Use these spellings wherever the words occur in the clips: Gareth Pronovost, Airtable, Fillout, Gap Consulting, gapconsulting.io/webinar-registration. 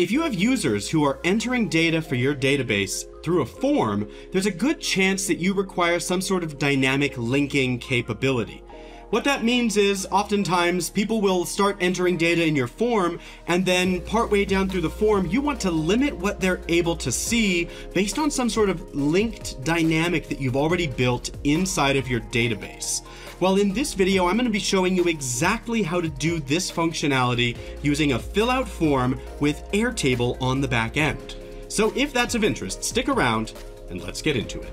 If you have users who are entering data for your database through a form, there's a good chance that you require some sort of dynamic linking capability. What that means is oftentimes people will start entering data in your form, and then partway down through the form, you want to limit what they're able to see based on some sort of linked dynamic that you've already built inside of your database. Well, in this video, I'm going to be showing you exactly how to do this functionality using a fill-out form with Airtable on the back end. So if that's of interest, stick around and let's get into it.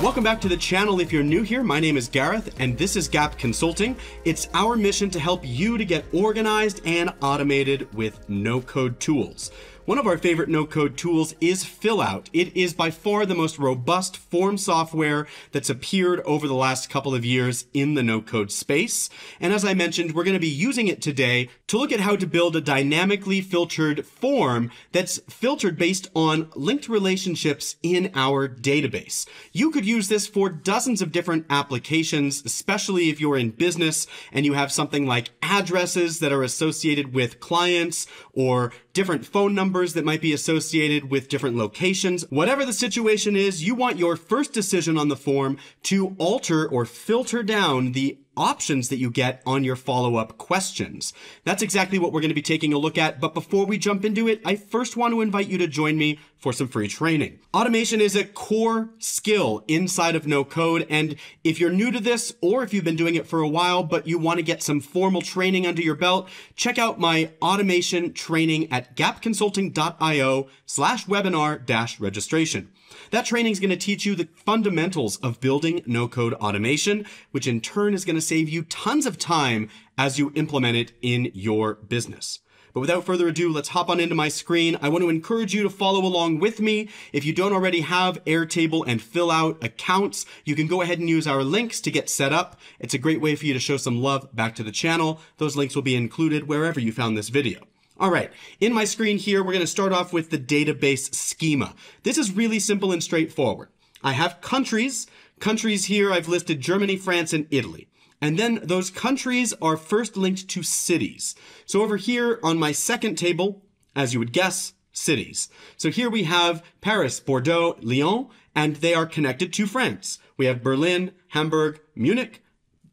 Welcome back to the channel. If you're new here, my name is Gareth and this is Gap Consulting. It's our mission to help you to get organized and automated with no-code tools. One of our favorite no-code tools is Fillout. It is by far the most robust form software that's appeared over the last couple of years in the no-code space. And as I mentioned, we're going to be using it today to look at how to build a dynamically filtered form that's filtered based on linked relationships in our database. You could use this for dozens of different applications, especially if you're in business and you have something like addresses that are associated with clients or different phone numbers that might be associated with different locations. Whatever the situation is, you want your first decision on the form to alter or filter down the options that you get on your follow-up questions. That's exactly what we're going to be taking a look at. But before we jump into it, I first want to invite you to join me for some free training. Automation is a core skill inside of no code. And if you're new to this, or if you've been doing it for a while, but you want to get some formal training under your belt, check out my automation training at gapconsulting.io/webinar-registration. That training is going to teach you the fundamentals of building no-code automation, which in turn is going to save you tons of time as you implement it in your business. But without further ado, let's hop on into my screen. I want to encourage you to follow along with me. If you don't already have Airtable and Fillout accounts, you can go ahead and use our links to get set up. It's a great way for you to show some love back to the channel. Those links will be included wherever you found this video. All right, in my screen here, we're going to start off with the database schema. This is really simple and straightforward. I have countries. Countries here, I've listed Germany, France, and Italy. And then those countries are first linked to cities. So over here on my second table, as you would guess, cities. So here we have Paris, Bordeaux, Lyon, and they are connected to France. We have Berlin, Hamburg, Munich,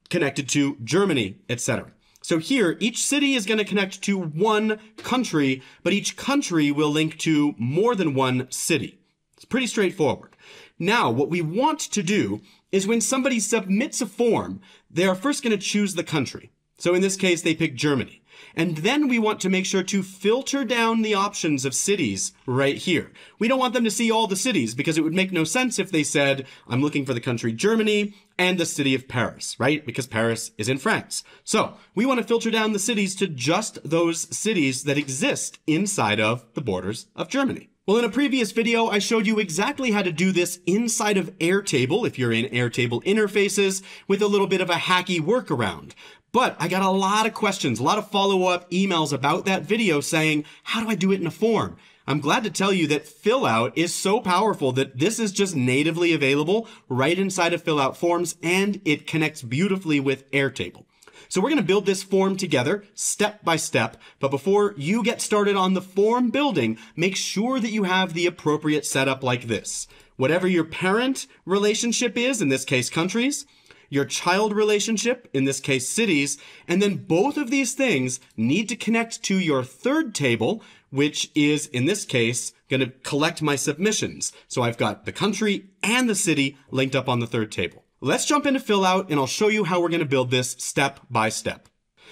connected to Germany, etc. So here, each city is going to connect to one country, but each country will link to more than one city. It's pretty straightforward. Now, what we want to do is when somebody submits a form, they are first going to choose the country. So in this case, they pick Germany. And then we want to make sure to filter down the options of cities right here. We don't want them to see all the cities because it would make no sense if they said, I'm looking for the country Germany and the city of Paris, right? Because Paris is in France. So we want to filter down the cities to just those cities that exist inside of the borders of Germany. Well, in a previous video, I showed you exactly how to do this inside of Airtable, if you're in Airtable interfaces, with a little bit of a hacky workaround. But I got a lot of questions, a lot of follow-up emails about that video saying, how do I do it in a form? I'm glad to tell you that Fillout is so powerful that this is just natively available right inside of Fillout forms, and it connects beautifully with Airtable. So we're going to build this form together step by step. But before you get started on the form building, make sure that you have the appropriate setup like this. Whatever your parent relationship is, in this case, countries, your child relationship, in this case, cities, and then both of these things need to connect to your third table, which is, in this case, going to collect my submissions. So I've got the country and the city linked up on the third table. Let's jump into Fillout and I'll show you how we're going to build this step by step.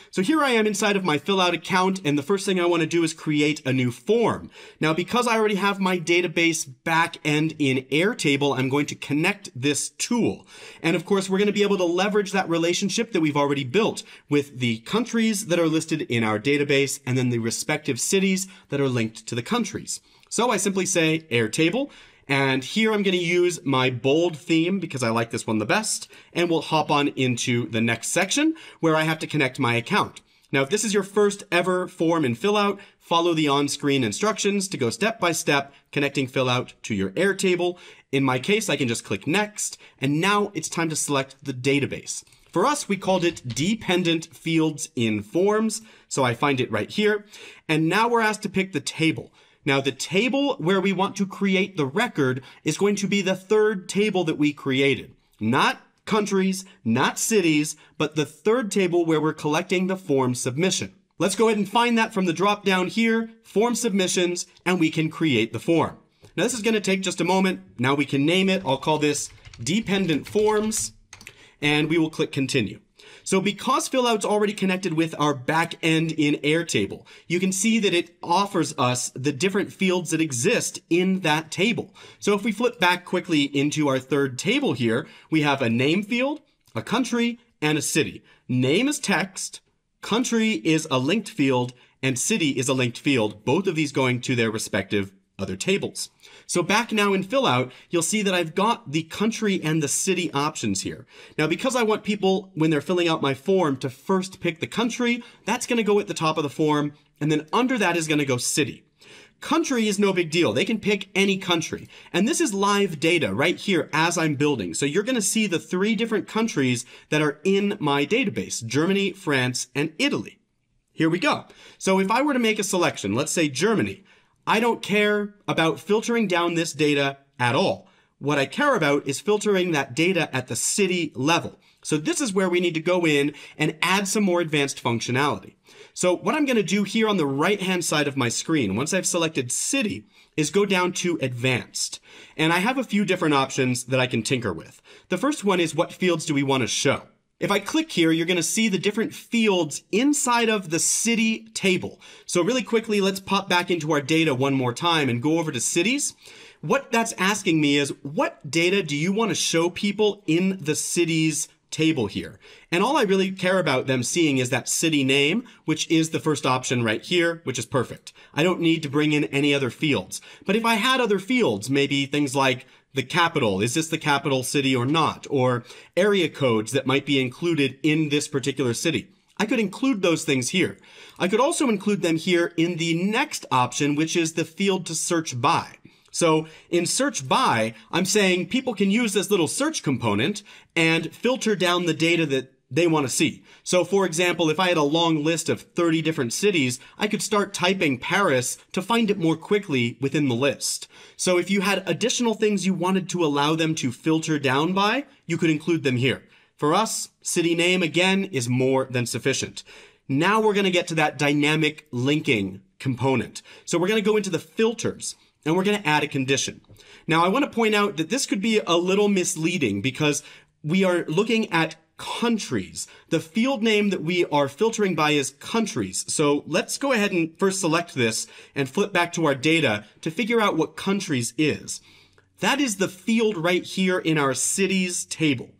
So here I am inside of my Fillout account, and the first thing I want to do is create a new form. Now, because I already have my database back end in Airtable, I'm going to connect this tool. And of course, we're going to be able to leverage that relationship that we've already built with the countries that are listed in our database and then the respective cities that are linked to the countries. So I simply say Airtable. And here I'm going to use my bold theme because I like this one the best. And we'll hop on into the next section where I have to connect my account. Now, if this is your first ever form in Fillout, follow the on-screen instructions to go step by step, connecting Fillout to your Airtable. In my case, I can just click next. And now it's time to select the database. For us, we called it dependent fields in forms. So I find it right here. And now we're asked to pick the table. Now the table where we want to create the record is going to be the third table that we created. Not countries, not cities, but the third table where we're collecting the form submission. Let's go ahead and find that from the drop down here, form submissions, and we can create the form. Now this is going to take just a moment. Now we can name it. I'll call this dependent forms and we will click continue. So because Fillout's already connected with our back end in Airtable, you can see that it offers us the different fields that exist in that table. So if we flip back quickly into our third table here, we have a name field, a country, and a city. Name is text, country is a linked field, and city is a linked field, both of these going to their respective other tables. So back now in Fillout, you'll see that I've got the country and the city options here. Now, because I want people, when they're filling out my form, to first pick the country, that's going to go at the top of the form. And then under that is going to go city. Country is no big deal. They can pick any country. And this is live data right here as I'm building. So you're going to see the three different countries that are in my database, Germany, France, and Italy. Here we go. So if I were to make a selection, let's say Germany, I don't care about filtering down this data at all. What I care about is filtering that data at the city level. So this is where we need to go in and add some more advanced functionality. So what I'm going to do here on the right-hand side of my screen, once I've selected city, is go down to advanced. And I have a few different options that I can tinker with. The first one is, what fields do we want to show? If I click here, you're going to see the different fields inside of the city table. So really quickly, let's pop back into our data one more time and go over to cities. What that's asking me is, what data do you want to show people in the cities table here? And all I really care about them seeing is that city name, which is the first option right here, which is perfect. I don't need to bring in any other fields. But if I had other fields, maybe things like the capital, is this the capital city or not? Or area codes that might be included in this particular city. I could include those things here. I could also include them here in the next option, which is the field to search by. So in search by, I'm saying people can use this little search component and filter down the data that they want to see. So for example, if I had a long list of 30 different cities, I could start typing Paris to find it more quickly within the list. So if you had additional things you wanted to allow them to filter down by, you could include them here. For us, city name again is more than sufficient. Now we're going to get to that dynamic linking component. So we're going to go into the filters and we're going to add a condition. Now I want to point out that this could be a little misleading because we are looking at countries. The field name that we are filtering by is countries. So let's go ahead and first select this and flip back to our data to figure out what countries is. That is the field right here in our cities table.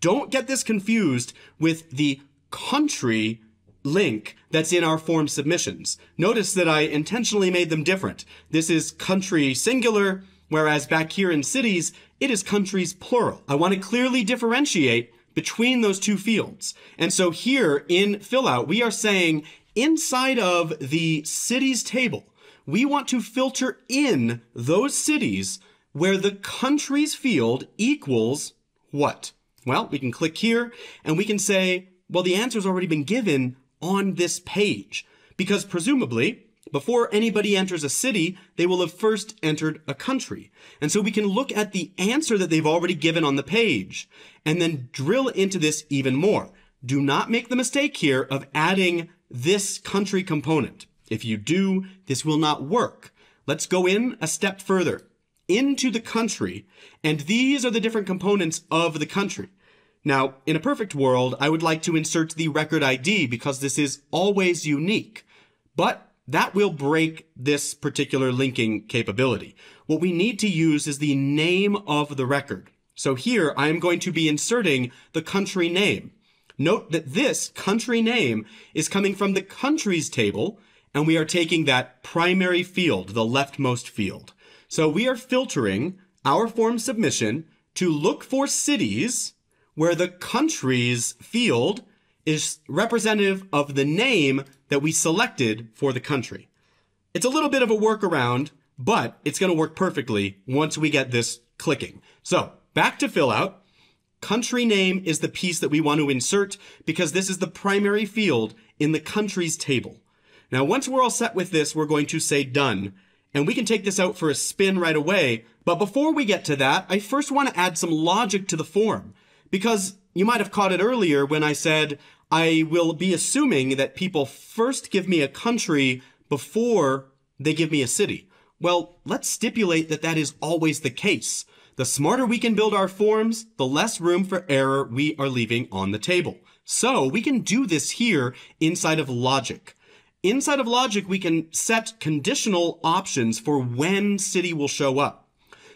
Don't get this confused with the country link that's in our form submissions. Notice that I intentionally made them different. This is country singular, whereas back here in cities, it is countries plural. I want to clearly differentiate between those two fields. And so here in Fillout, we are saying inside of the cities table, we want to filter in those cities where the countries field equals what? Well, we can click here and we can say, well, the answer's already been given on this page, because presumably before anybody enters a city, they will have first entered a country. And so we can look at the answer that they've already given on the page and then drill into this even more. Do not make the mistake here of adding this country component. If you do, this will not work. Let's go in a step further into the country. And these are the different components of the country. Now, in a perfect world, I would like to insert the record ID because this is always unique. But that will break this particular linking capability. What we need to use is the name of the record. So here I am going to be inserting the country name. Note that this country name is coming from the countries table, and we are taking that primary field, the leftmost field. So we are filtering our form submission to look for cities where the countries field is representative of the name that we selected for the country. It's a little bit of a workaround, but it's going to work perfectly once we get this clicking. So back to Fillout, Country name is the piece that we want to insert because this is the primary field in the countries table. Now, once we're all set with this, we're going to say done, and we can take this out for a spin right away. But before we get to that, I first want to add some logic to the form, because you might have caught it earlier when I said, I will be assuming that people first give me a country before they give me a city. Well, let's stipulate that that is always the case. The smarter we can build our forms, the less room for error we are leaving on the table. So we can do this here inside of logic. Inside of logic, we can set conditional options for when city will show up.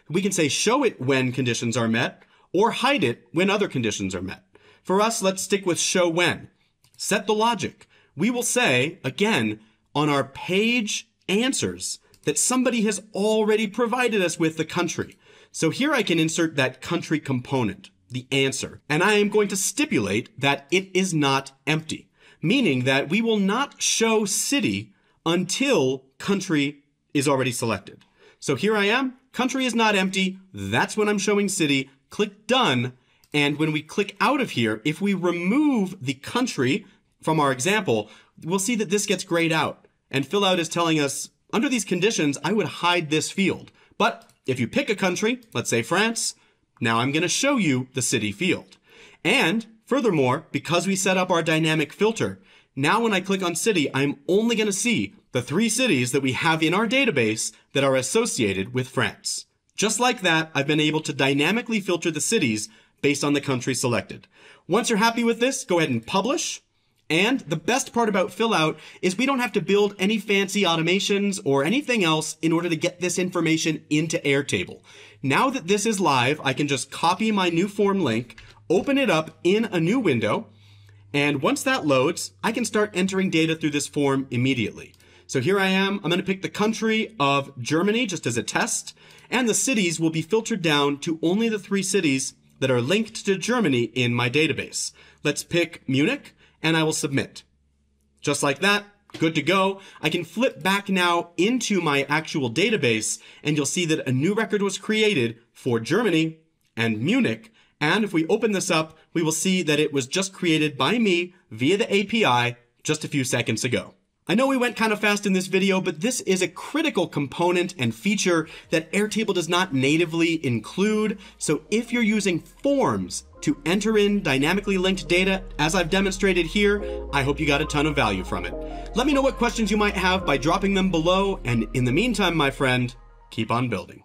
We can say show it when conditions are met, or hide it when other conditions are met. For us, let's stick with show when. Set the logic. We will say, again, on our page answers, that somebody has already provided us with the country. So here I can insert that country component, the answer, and I am going to stipulate that it is not empty, meaning that we will not show city until country is already selected. So here I am, country is not empty, that's when I'm showing city, click done, and when we click out of here, if we remove the country from our example, we'll see that this gets grayed out, and Fillout is telling us, under these conditions, I would hide this field. But if you pick a country, let's say France, now I'm going to show you the city field. And furthermore, because we set up our dynamic filter, now when I click on city, I'm only going to see the 3 cities that we have in our database that are associated with France. Just like that, I've been able to dynamically filter the cities based on the country selected. Once you're happy with this, go ahead and publish. And the best part about Fillout is we don't have to build any fancy automations or anything else in order to get this information into Airtable. Now that this is live, I can just copy my new form link, open it up in a new window, and once that loads, I can start entering data through this form immediately. So here I am, I'm going to pick the country of Germany just as a test, and the cities will be filtered down to only the 3 cities that are linked to Germany in my database. Let's pick Munich, and I will submit. Just like that, good to go. I can flip back now into my actual database, and you'll see that a new record was created for Germany and Munich. And if we open this up, we will see that it was just created by me via the API just a few seconds ago. I know we went kind of fast in this video, but this is a critical component and feature that Airtable does not natively include. So if you're using forms to enter in dynamically linked data, as I've demonstrated here, I hope you got a ton of value from it. Let me know what questions you might have by dropping them below. And in the meantime, my friend, keep on building.